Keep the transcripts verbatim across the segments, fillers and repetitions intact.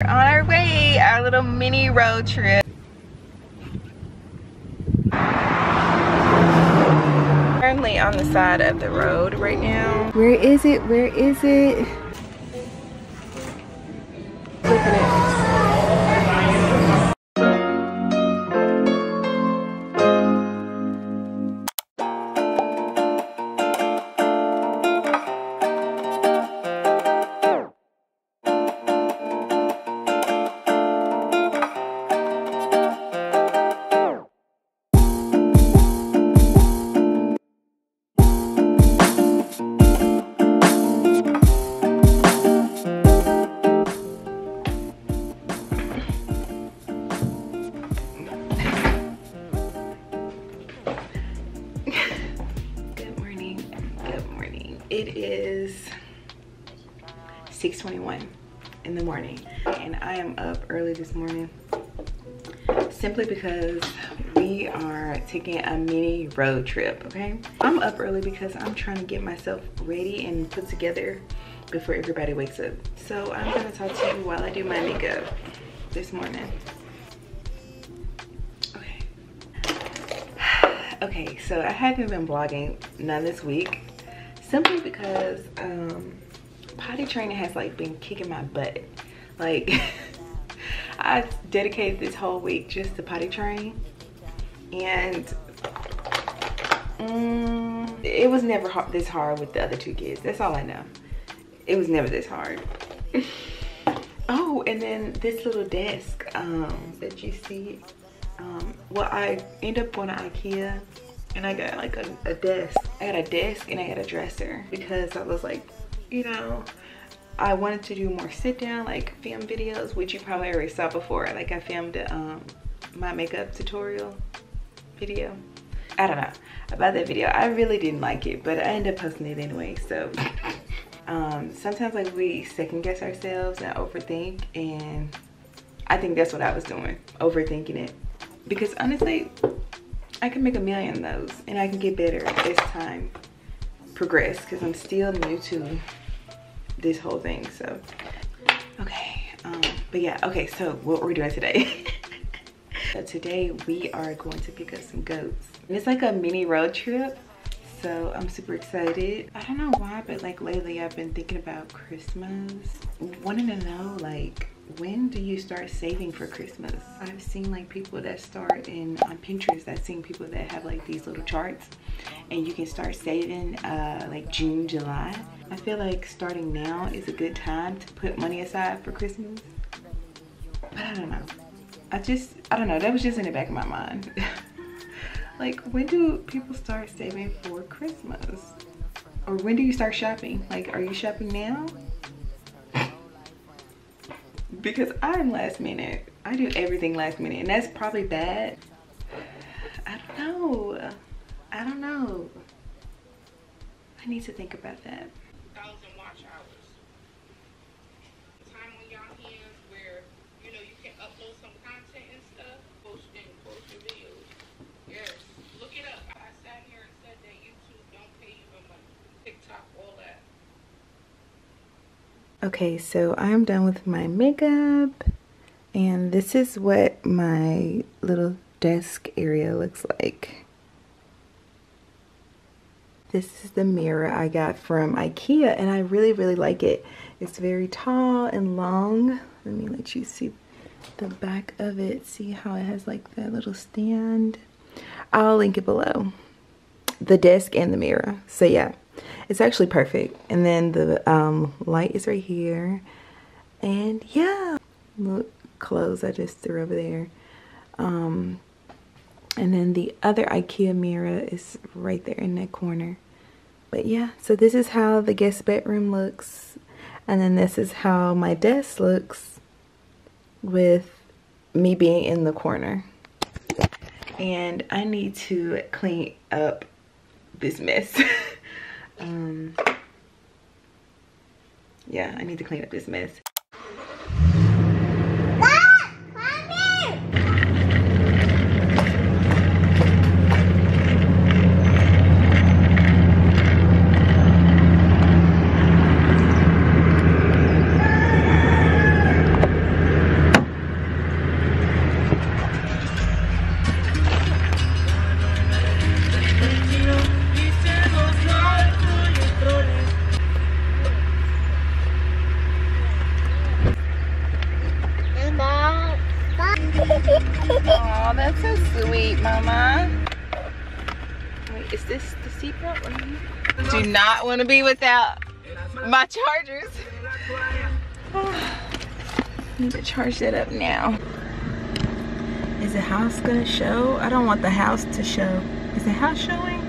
We're on our way, our little mini road trip. Currently on the side of the road right now. Where is it? Where is it? Look at it. It is six twenty-one in the morning and I am up early this morning simply because we are taking a mini road trip, okay? I'm up early because I'm trying to get myself ready and put together before everybody wakes up. So I'm gonna talk to you while I do my makeup this morning. Okay. Okay, so I haven't been vlogging none this week. Simply because um, potty training has like been kicking my butt. Like I dedicated this whole week just to potty train, and um, it was never hard, this hard with the other two kids. That's all I know. It was never this hard. Oh, and then this little desk um, that you see. Um, well, I end up going to Ikea. And I got like a, a desk. I got a desk and I got a dresser because I was like, you know, I wanted to do more sit down, like film videos, which you probably already saw before. Like I filmed um, my makeup tutorial video. I don't know about that video. I really didn't like it, but I ended up posting it anyway. So um, sometimes like we second guess ourselves and overthink. And I think that's what I was doing, overthinking it. Because honestly, I can make a million of those and I can get better as time progresses because I'm still new to this whole thing. So, okay. Um, but yeah, okay. So what we're doing today. So today we are going to pick up some goats. And it's like a mini road trip. So I'm super excited. I don't know why, but like lately I've been thinking about Christmas. Wanting to know like, when do you start saving for Christmas? I've seen like people that start in on Pinterest. I've seen people that have like these little charts and you can start saving uh like June, July. I feel like starting now is a good time to put money aside for Christmas, but I don't know. I just I don't know, that was just in the back of my mind. Like, when do people start saving for Christmas? Or when do you start shopping? Like, are you shopping now? Because I'm last minute. I do everything last minute, and that's probably bad. I don't know. I don't know. I need to think about that. Thousand watch hours. Time on your hands where you know you can upload some content and stuff, posting, posting videos. Yes, look it up. I sat here and said that YouTube don't pay you no money. TikTok, all that. Okay, so I'm done with my makeup and this is what my little desk area looks like. This is the mirror I got from IKEA and I really really like it. It's very tall and long. Let me let you see the back of it. See how it has like that little stand? I'll link it below. The desk and the mirror. So yeah. It's actually perfect. And then the um, light is right here. And yeah, look, clothes I just threw over there. Um, and then the other IKEA mirror is right there in that corner. But yeah, so this is how the guest bedroom looks. And then this is how my desk looks with me being in the corner. And I need to clean up this mess. Um, yeah, I need to clean up this mess. Ah, come here. That's so sweet, Mama. Wait, is this the seatbelt? Right? Do not want to be without my chargers. Oh, I need to charge that up now. Is the house gonna show? I don't want the house to show. Is the house showing?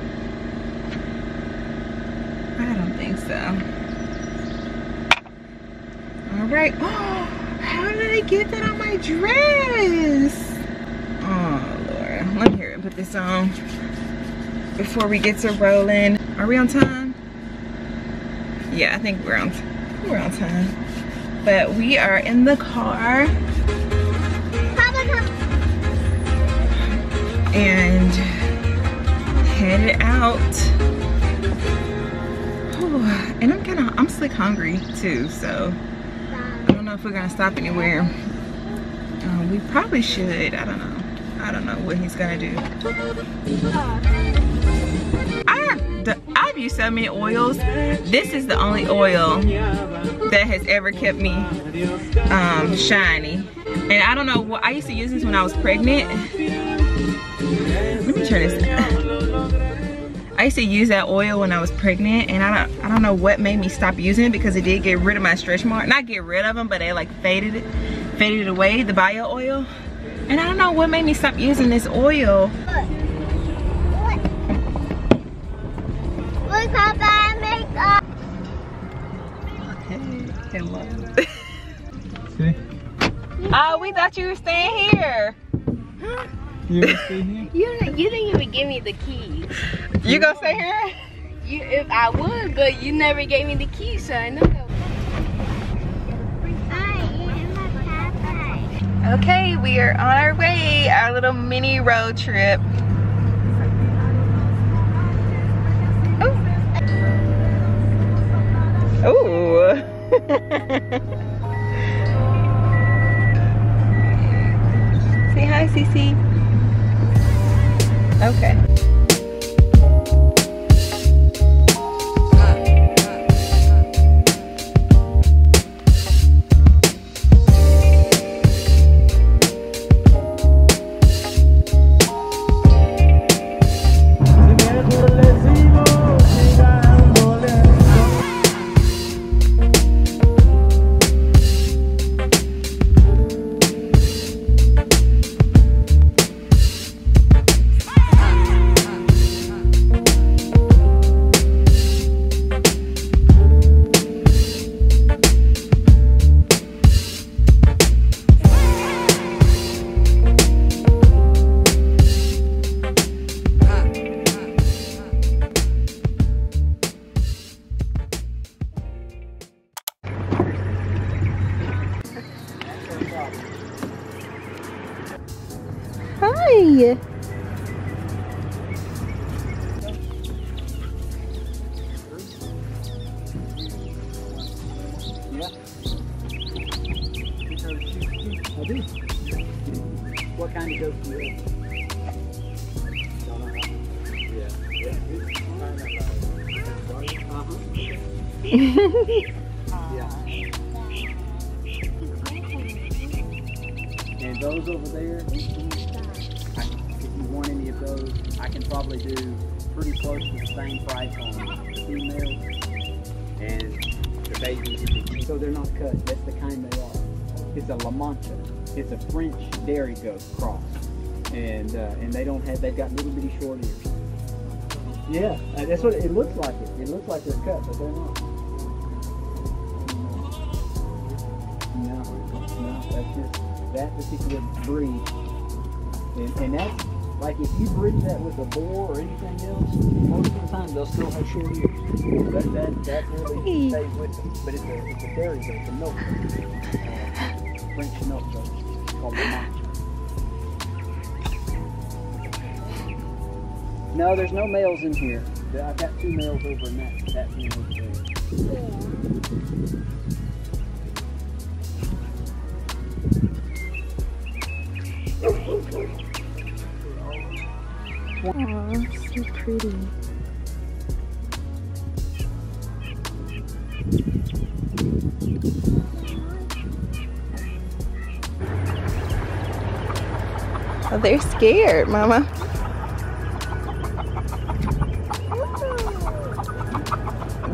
I don't think so. All right. Oh, how did I get that on my dress? Oh, Lord. Let me hear it. Put this on before we get to rolling. Are we on time? Yeah, I think we're on, we're on time. But we are in the car. And headed out. Ooh, and I'm kind of, I'm slick hungry too, so I don't know if we're gonna stop anywhere. Uh, we probably should. I don't know. I don't know what he's gonna do. I, I've used so many oils. This is the only oil that has ever kept me um, shiny. And I don't know what, I used to use this when I was pregnant. Let me try this. I used to use that oil when I was pregnant, and I don't, I don't know what made me stop using it, because it did get rid of my stretch marks. Not get rid of them, but they like faded it, faded away, the bio oil. And I don't know what made me stop using this oil. Look, look how bad makeup. Hey, hello. See? Oh, we thought you were staying here. Huh? You gonna stay here? you, you didn't even give me the keys. You gonna stay here? You, if I would, but you never gave me the keys, so I know that. Okay, we are on our way. Our little mini road trip. Oh. Ooh. Say hi, Cece. Okay. Hi. What kind of goat do you have? Yeah, yeah. Uh-huh. Yeah. And those over there, I, if you want any of those, I can probably do pretty close to the same price on the females and the babies. So they're not cut. That's the kind they are. It's a La Mancha. It's a French dairy goat cross, and uh, and they don't have. They've got little bitty short ears. Yeah, that's what it looks like. It it looks like they're cut, but they're not. No, no, that's just that particular breed, and, and that's like if you breed that with a boar or anything else, most of the time they'll still have short ears. That that that really stays with them. But it's a it's a dairy goat, it's a milk goat, uh, French milk goat called the Mancha. No, there's no males in here. I've got two males over in that that female there. Wow, so pretty. Oh, they're scared, Mama.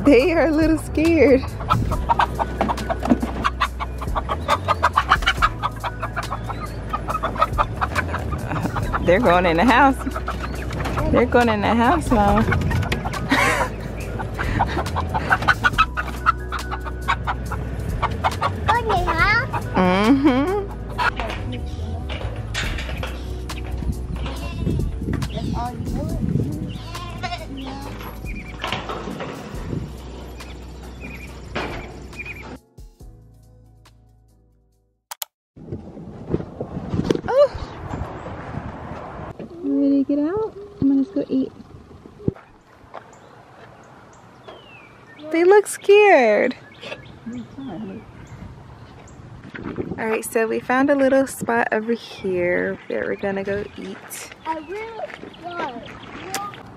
They are a little scared. They're going in the house. They're going in the house, Mama. Mm-hmm. Oh. You ready to get out? I'm gonna just go eat. They look scared. All right, so we found a little spot over here that we're gonna go eat. I will.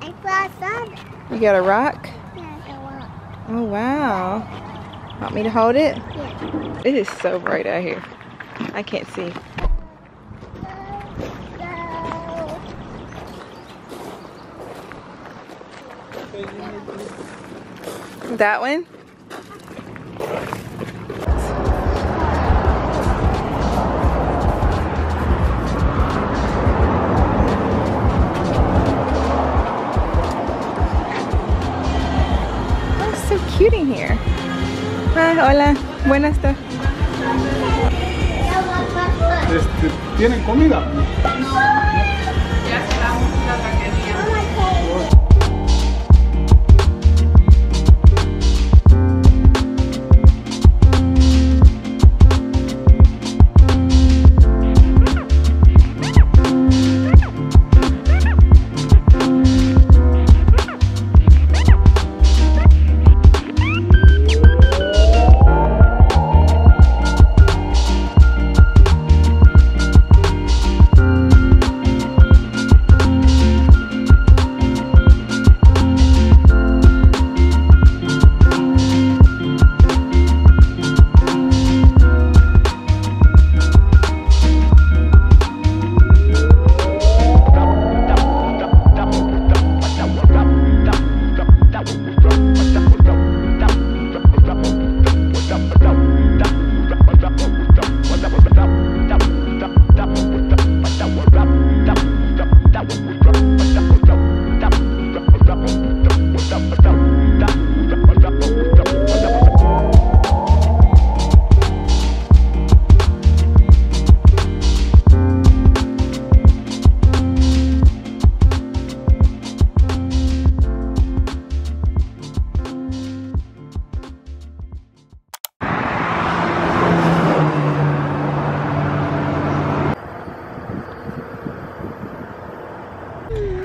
I found something. You got a rock? Yeah, I got a rock. Oh wow! Want me to hold it? Yeah. It is so bright out here. I can't see. That one? Oh, it's so cute in here. Ah, hola. Buenas tardes. ¿Tienen comida?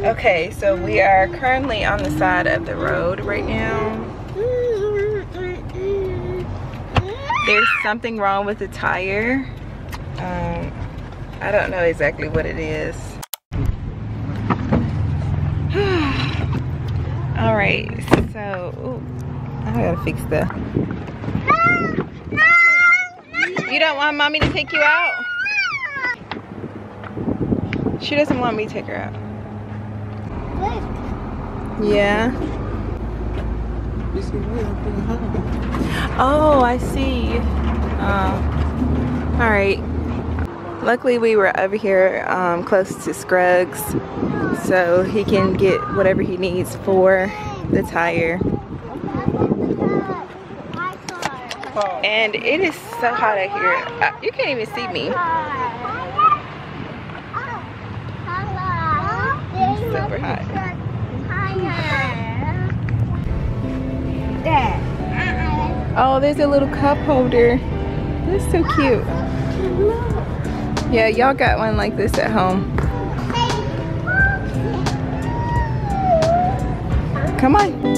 Okay, so we are currently on the side of the road right now. There's something wrong with the tire. Um, I don't know exactly what it is. All right, so ooh, I gotta fix that. You don't want Mommy to take you out? She doesn't want me to take her out. Yeah. Oh, I see. Um, all right. Luckily, we were over here um, close to Scruggs, so he can get whatever he needs for the tire. And it is so hot out here. You can't even see me. Super hot. Oh, there's a little cup holder. That's so cute. Yeah, y'all got one like this at home. Come on.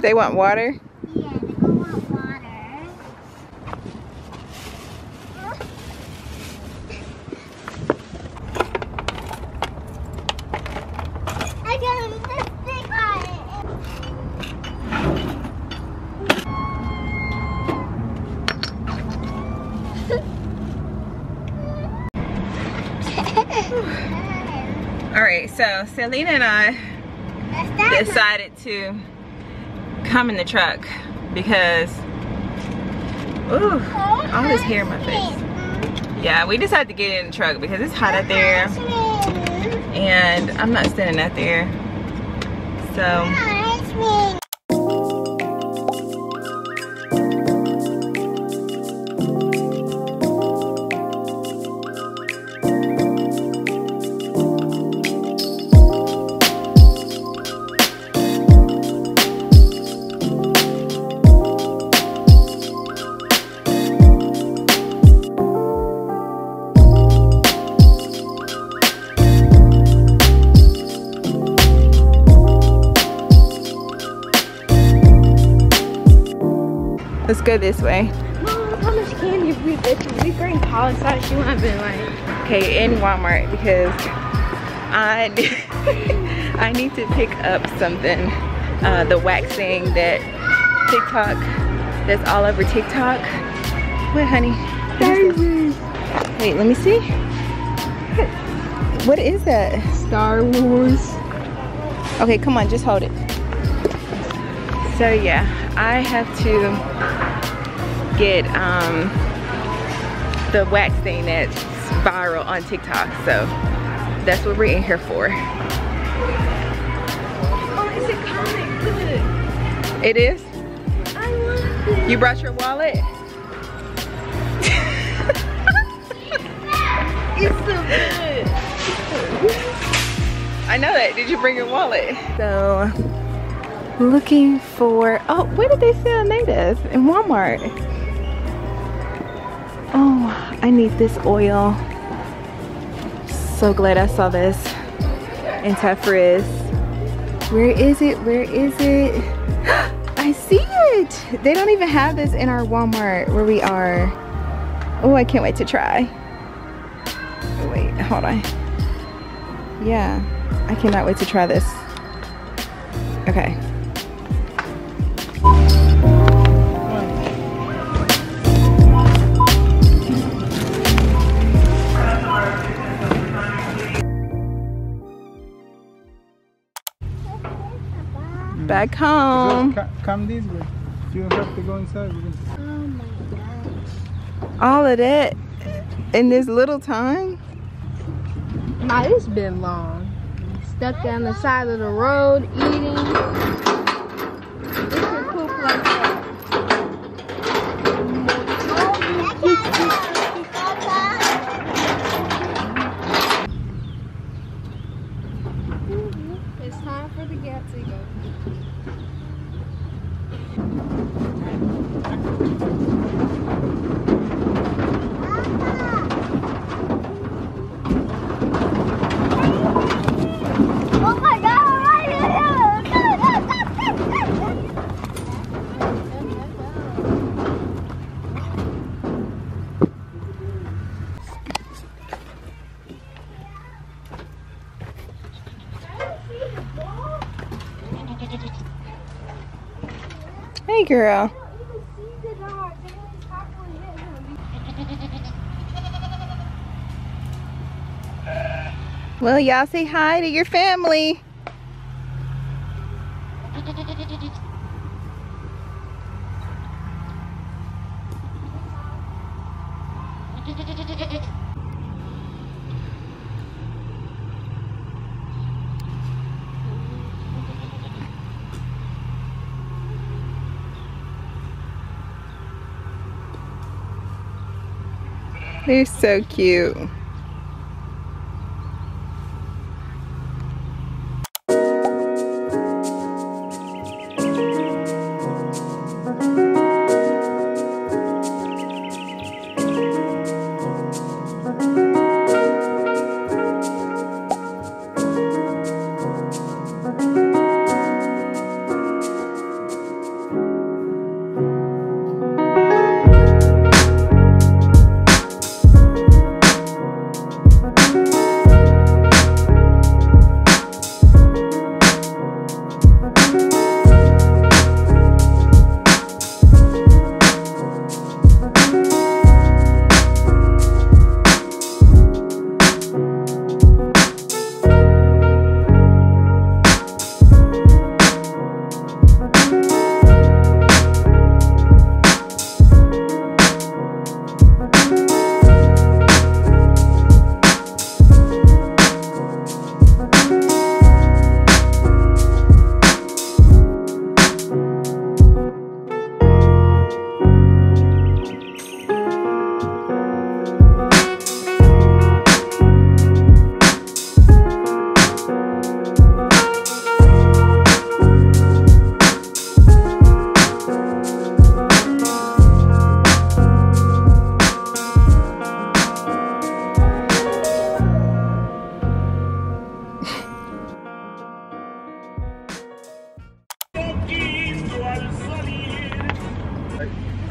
They want water? Yeah, they want water. I got this thing on it. Alright, so Selena and I decided to come in the truck because ooh, all this hair in my face. Yeah, we decided to get in the truck because it's hot out there and I'm not standing out there. So let's go this way. Mom, how much candy we get? We bring Paul inside. She wouldn't have been like. Okay, in Walmart because I I need to pick up something. Uh, the waxing that TikTok, that's all over TikTok. Wait, honey. Wait, let me see. What is that? Star Wars. Okay, come on, just hold it. So yeah, I have to get um, the wax thing that's viral on TikTok. So that's what we're in here for. Oh, is it coming? Look. It is? I love it. You brought your wallet? It's so good. I know that. Did you bring your wallet? So, looking for, oh, where did they sell natives? In Walmart. Oh, I need this oil. So glad I saw this. Anti-frizz. Where is it? Where is it? I see it. They don't even have this in our Walmart where we are. Oh, I can't wait to try. Wait, hold on. Yeah, I cannot wait to try this. Okay. Back home. Come this way. You have to go inside. Oh my gosh. All of that in this little time? Nah, it's been long. Stuck down the side of the road, eating. It's a poop like that. It's time for the gas to go. Hey girl. Well, y'all say hi to your family. They're so cute.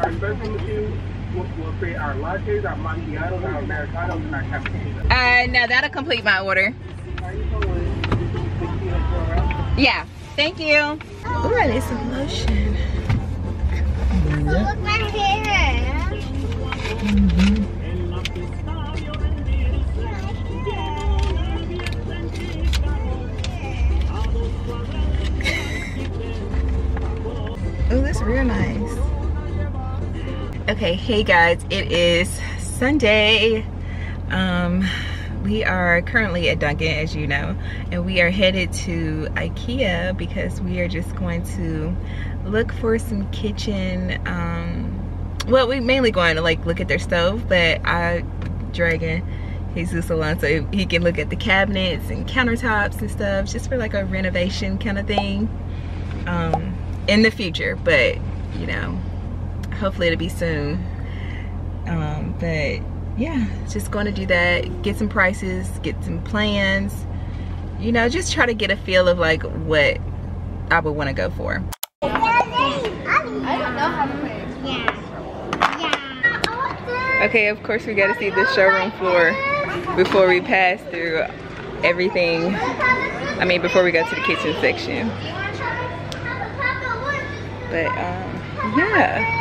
We'll create our lattes, our macchiatos, our americanos, and our cappuccinos. Uh, no, that'll complete my order. Yeah, thank you. Oh, I need some lotion. Look at my hair. Mm-hmm. Oh, that's real nice. Okay, hey guys, it is Sunday. Um, we are currently at Duncan, as you know, and we are headed to Ikea because we are just going to look for some kitchen, um, well, we're mainly going to like look at their stove, but I'm dragging Jesus along so he can look at the cabinets and countertops and stuff, just for like a renovation kind of thing, um, in the future, but you know, hopefully it'll be soon. Um, but yeah, just going to do that, get some prices, get some plans, you know, just try to get a feel of like what I would want to go for. I don't know how to play. Yeah. Okay, of course we got to see the showroom floor before we pass through everything. I mean, before we go to the kitchen section. But um, yeah.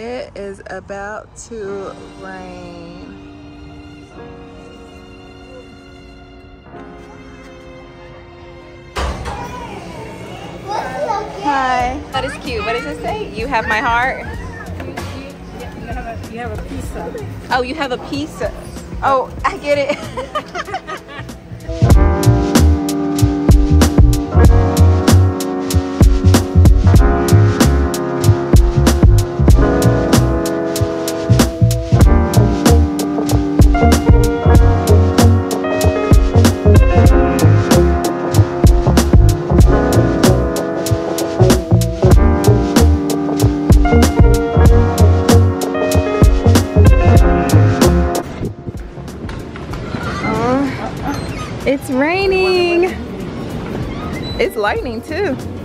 It is about to rain. Hi. That is cute. What does it say? You have my heart. You have a pizza. Oh, you have a pizza. Oh, I get it. It's raining. It's lightning too.